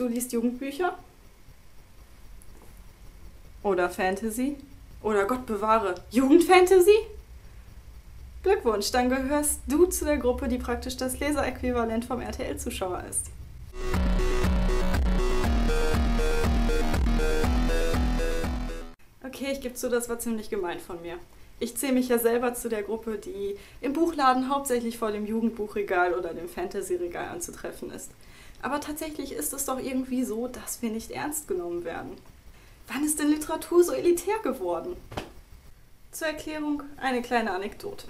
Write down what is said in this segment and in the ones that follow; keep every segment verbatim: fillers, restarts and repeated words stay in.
Du liest Jugendbücher? Oder Fantasy? Oder Gott bewahre, Jugendfantasy? Glückwunsch, dann gehörst du zu der Gruppe, die praktisch das Leseräquivalent vom R T L-Zuschauer ist. Okay, ich gebe zu, das war ziemlich gemein von mir. Ich zähle mich ja selber zu der Gruppe, die im Buchladen hauptsächlich vor dem Jugendbuchregal oder dem Fantasyregal anzutreffen ist. Aber tatsächlich ist es doch irgendwie so, dass wir nicht ernst genommen werden. Wann ist denn Literatur so elitär geworden? Zur Erklärung eine kleine Anekdote.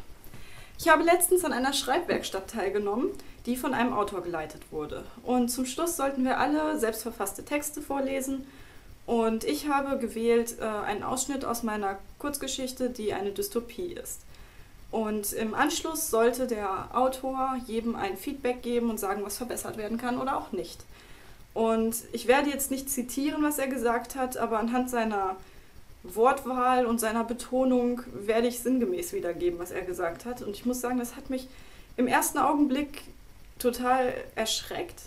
Ich habe letztens an einer Schreibwerkstatt teilgenommen, die von einem Autor geleitet wurde. Und zum Schluss sollten wir alle selbstverfasste Texte vorlesen. Und ich habe gewählt äh, einen Ausschnitt aus meiner Kurzgeschichte, die eine Dystopie ist. Und im Anschluss sollte der Autor jedem ein Feedback geben und sagen, was verbessert werden kann oder auch nicht. Und ich werde jetzt nicht zitieren, was er gesagt hat, aber anhand seiner Wortwahl und seiner Betonung werde ich sinngemäß wiedergeben, was er gesagt hat. Und ich muss sagen, das hat mich im ersten Augenblick total erschreckt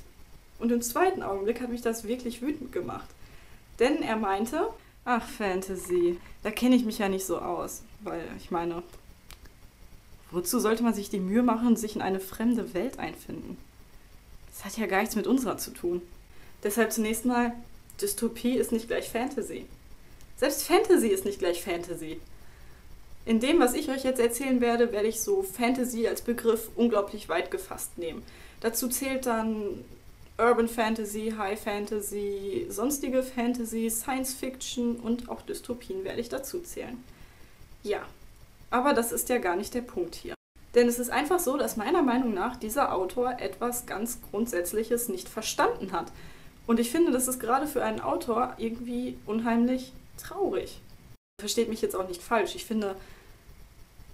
und im zweiten Augenblick hat mich das wirklich wütend gemacht. Denn er meinte, ach Fantasy, da kenne ich mich ja nicht so aus, weil ich meine, wozu sollte man sich die Mühe machen und sich in eine fremde Welt einfinden? Das hat ja gar nichts mit unserer zu tun. Deshalb zunächst mal, Dystopie ist nicht gleich Fantasy. Selbst Fantasy ist nicht gleich Fantasy. In dem, was ich euch jetzt erzählen werde, werde ich so Fantasy als Begriff unglaublich weit gefasst nehmen. Dazu zählt dann Urban Fantasy, High Fantasy, sonstige Fantasy, Science Fiction und auch Dystopien werde ich dazu zählen. Ja, aber das ist ja gar nicht der Punkt hier. Denn es ist einfach so, dass meiner Meinung nach dieser Autor etwas ganz Grundsätzliches nicht verstanden hat. Und ich finde, das ist gerade für einen Autor irgendwie unheimlich traurig. Versteht mich jetzt auch nicht falsch. Ich finde,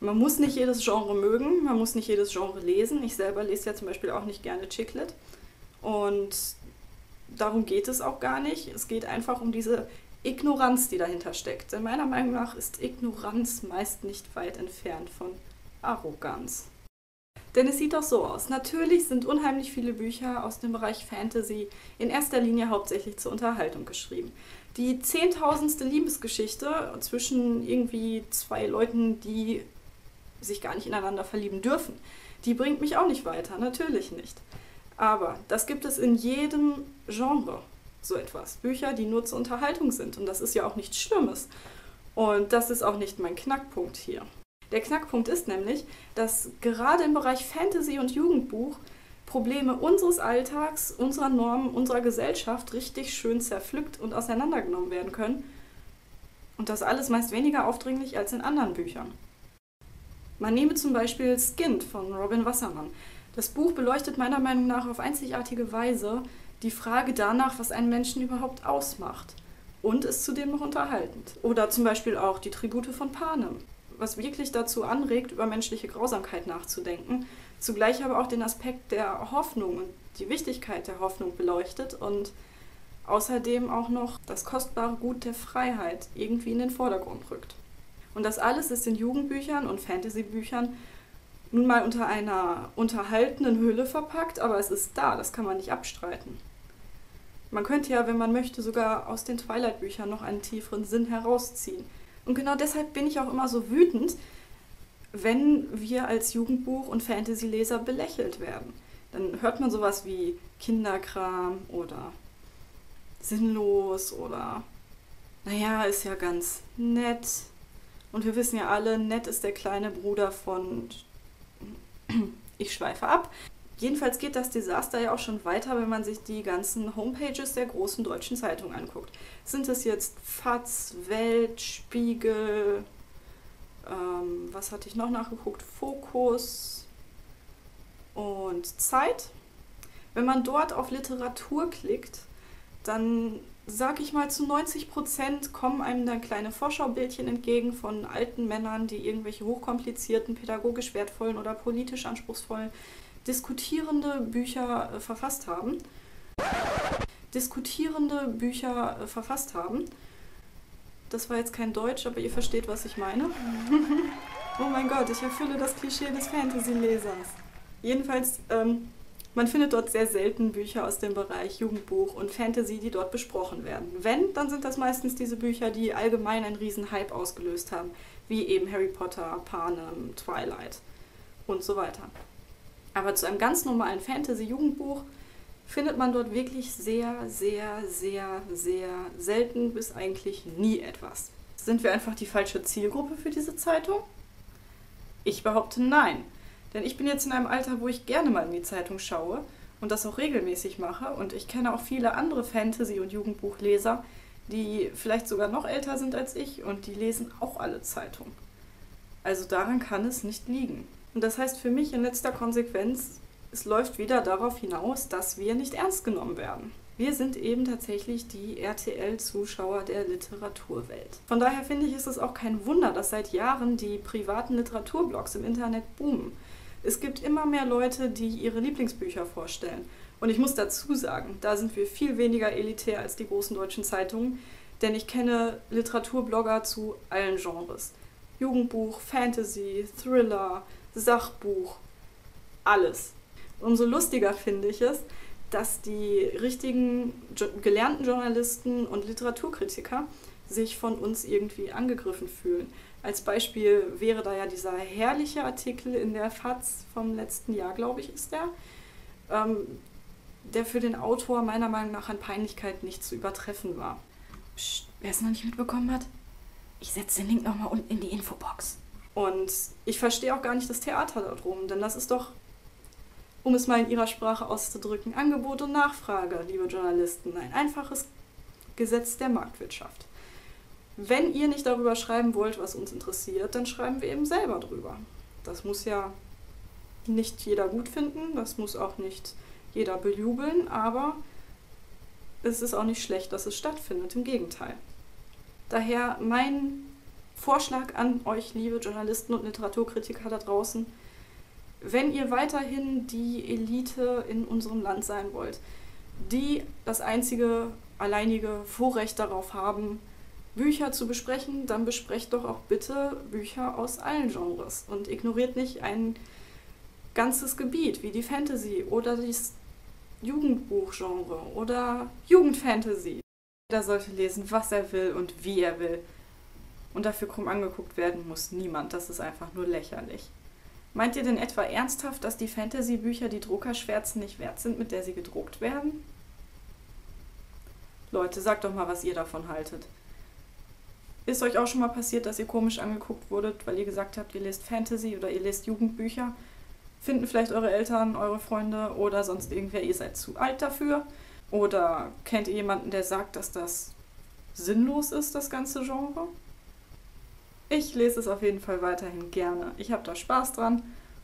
man muss nicht jedes Genre mögen, man muss nicht jedes Genre lesen. Ich selber lese ja zum Beispiel auch nicht gerne Chick-Lit. Und darum geht es auch gar nicht. Es geht einfach um diese Ignoranz, die dahinter steckt. Denn meiner Meinung nach ist Ignoranz meist nicht weit entfernt von Arroganz. Denn es sieht doch so aus. Natürlich sind unheimlich viele Bücher aus dem Bereich Fantasy in erster Linie hauptsächlich zur Unterhaltung geschrieben. Die zehntausendste Liebesgeschichte zwischen irgendwie zwei Leuten, die sich gar nicht ineinander verlieben dürfen, die bringt mich auch nicht weiter, natürlich nicht. Aber das gibt es in jedem Genre, so etwas. Bücher, die nur zur Unterhaltung sind. Und das ist ja auch nichts Schlimmes. Und das ist auch nicht mein Knackpunkt hier. Der Knackpunkt ist nämlich, dass gerade im Bereich Fantasy und Jugendbuch Probleme unseres Alltags, unserer Normen, unserer Gesellschaft richtig schön zerpflückt und auseinandergenommen werden können. Und das alles meist weniger aufdringlich als in anderen Büchern. Man nehme zum Beispiel Skind von Robin Wassermann. Das Buch beleuchtet meiner Meinung nach auf einzigartige Weise die Frage danach, was einen Menschen überhaupt ausmacht. Und ist zudem noch unterhaltend. Oder zum Beispiel auch Die Tribute von Panem, was wirklich dazu anregt, über menschliche Grausamkeit nachzudenken, zugleich aber auch den Aspekt der Hoffnung und die Wichtigkeit der Hoffnung beleuchtet und außerdem auch noch das kostbare Gut der Freiheit irgendwie in den Vordergrund rückt. Und das alles ist in Jugendbüchern und Fantasybüchern nun mal unter einer unterhaltenden Hülle verpackt, aber es ist da, das kann man nicht abstreiten. Man könnte ja, wenn man möchte, sogar aus den Twilight-Büchern noch einen tieferen Sinn herausziehen. Und genau deshalb bin ich auch immer so wütend, wenn wir als Jugendbuch- und Fantasy-Leser belächelt werden. Dann hört man sowas wie Kinderkram oder sinnlos oder naja, ist ja ganz nett. Und wir wissen ja alle, nett ist der kleine Bruder von ich schweife ab. Jedenfalls geht das Desaster ja auch schon weiter, wenn man sich die ganzen Homepages der großen deutschen Zeitungen anguckt. Sind es jetzt F A Z, Welt, Spiegel, ähm, was hatte ich noch nachgeguckt, Fokus und Zeit. Wenn man dort auf Literatur klickt, dann sag ich mal zu neunzig Prozent kommen einem dann kleine Vorschaubildchen entgegen von alten Männern, die irgendwelche hochkomplizierten, pädagogisch wertvollen oder politisch anspruchsvollen diskutierende Bücher äh, verfasst haben. Diskutierende Bücher äh, verfasst haben. Das war jetzt kein Deutsch, aber ihr versteht, was ich meine. Oh mein Gott, ich erfülle das Klischee des Fantasy-Lesers. Jedenfalls, ähm, Man findet dort sehr selten Bücher aus dem Bereich Jugendbuch und Fantasy, die dort besprochen werden. Wenn, dann sind das meistens diese Bücher, die allgemein einen riesen Hype ausgelöst haben, wie eben Harry Potter, Panem, Twilight und so weiter. Aber zu einem ganz normalen Fantasy-Jugendbuch findet man dort wirklich sehr, sehr, sehr, sehr selten bis eigentlich nie etwas. Sind wir einfach die falsche Zielgruppe für diese Zeitung? Ich behaupte nein, denn ich bin jetzt in einem Alter, wo ich gerne mal in die Zeitung schaue und das auch regelmäßig mache, und ich kenne auch viele andere Fantasy- und Jugendbuchleser, die vielleicht sogar noch älter sind als ich, und die lesen auch alle Zeitungen. Also daran kann es nicht liegen. Und das heißt für mich in letzter Konsequenz, es läuft wieder darauf hinaus, dass wir nicht ernst genommen werden. Wir sind eben tatsächlich die R T L-Zuschauer der Literaturwelt. Von daher finde ich, ist es auch kein Wunder, dass seit Jahren die privaten Literaturblogs im Internet boomen. Es gibt immer mehr Leute, die ihre Lieblingsbücher vorstellen. Und ich muss dazu sagen, da sind wir viel weniger elitär als die großen deutschen Zeitungen, denn ich kenne Literaturblogger zu allen Genres. Jugendbuch, Fantasy, Thriller, Sachbuch, alles. Umso lustiger finde ich es, dass die richtigen gelernten Journalisten und Literaturkritiker sich von uns irgendwie angegriffen fühlen. Als Beispiel wäre da ja dieser herrliche Artikel in der F A Z vom letzten Jahr, glaube ich, ist der, ähm, der für den Autor meiner Meinung nach an Peinlichkeit nicht zu übertreffen war. Psst, wer es noch nicht mitbekommen hat, ich setze den Link nochmal unten in die Infobox. Und ich verstehe auch gar nicht das Theater darum, denn das ist doch, um es mal in ihrer Sprache auszudrücken, Angebot und Nachfrage, liebe Journalisten. Ein einfaches Gesetz der Marktwirtschaft. Wenn ihr nicht darüber schreiben wollt, was uns interessiert, dann schreiben wir eben selber drüber. Das muss ja nicht jeder gut finden, das muss auch nicht jeder bejubeln, aber es ist auch nicht schlecht, dass es stattfindet, im Gegenteil. Daher mein Vorschlag an euch, liebe Journalisten und Literaturkritiker da draußen: Wenn ihr weiterhin die Elite in unserem Land sein wollt, die das einzige, alleinige Vorrecht darauf haben, Bücher zu besprechen, dann besprecht doch auch bitte Bücher aus allen Genres und ignoriert nicht ein ganzes Gebiet wie die Fantasy oder das Jugendbuchgenre oder Jugendfantasy. Jeder sollte lesen, was er will und wie er will. Und dafür krumm angeguckt werden muss niemand, das ist einfach nur lächerlich. Meint ihr denn etwa ernsthaft, dass die Fantasy-Bücher die Druckerschwärzen nicht wert sind, mit der sie gedruckt werden? Leute, sagt doch mal, was ihr davon haltet. Ist euch auch schon mal passiert, dass ihr komisch angeguckt wurdet, weil ihr gesagt habt, ihr lest Fantasy oder ihr lest Jugendbücher? Finden vielleicht eure Eltern, eure Freunde oder sonst irgendwer, ihr seid zu alt dafür? Oder kennt ihr jemanden, der sagt, dass das sinnlos ist, das ganze Genre? Ich lese es auf jeden Fall weiterhin gerne. Ich habe da Spaß dran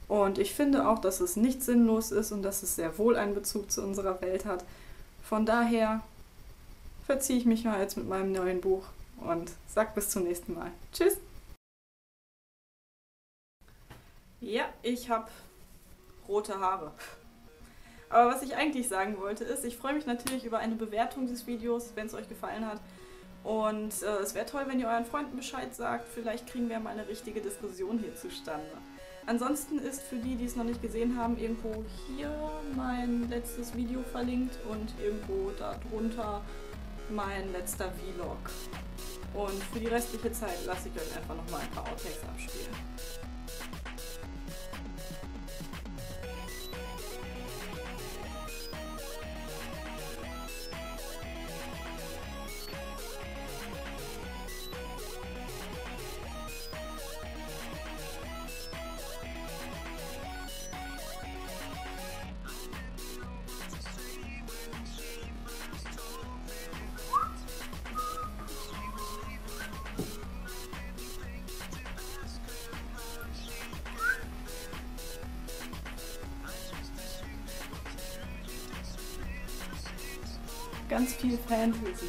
und ich finde auch, dass es nicht sinnlos ist und dass es sehr wohl einen Bezug zu unserer Welt hat. Von daher verziehe ich mich mal jetzt mit meinem neuen Buch und sag bis zum nächsten Mal. Tschüss! Ja, ich habe rote Haare. Aber was ich eigentlich sagen wollte ist, ich freue mich natürlich über eine Bewertung des Videos, wenn es euch gefallen hat. Und äh, es wäre toll, wenn ihr euren Freunden Bescheid sagt. Vielleicht kriegen wir mal eine richtige Diskussion hier zustande. Ansonsten ist für die, die es noch nicht gesehen haben, irgendwo hier mein letztes Video verlinkt und irgendwo darunter mein letzter Vlog. Und für die restliche Zeit lasse ich euch einfach nochmal ein paar Outtakes abspielen. Ganz viel Fantasy.